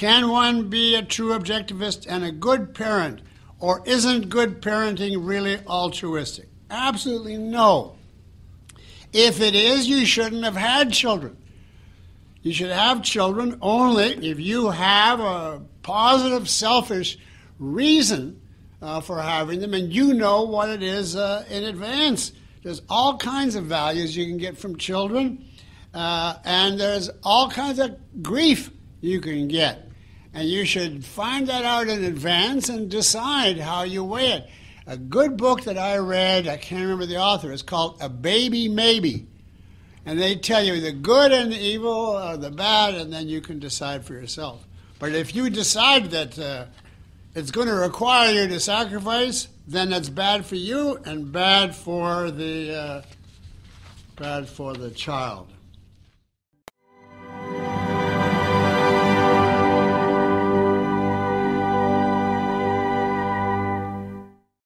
Can one be a true objectivist and a good parent, or isn't good parenting really altruistic? Absolutely no. If it is, you shouldn't have had children. You should have children only if you have a positive, selfish reason for having them, and you know what it is in advance. There's all kinds of values you can get from children, and there's all kinds of grief you can get. And you should find that out in advance and decide how you weigh it. A good book that I read, I can't remember the author, it's called A Baby Maybe. And they tell you the good and the evil, or the bad, and then you can decide for yourself. But if you decide that it's going to require you to sacrifice, then it's bad for you and bad for the child.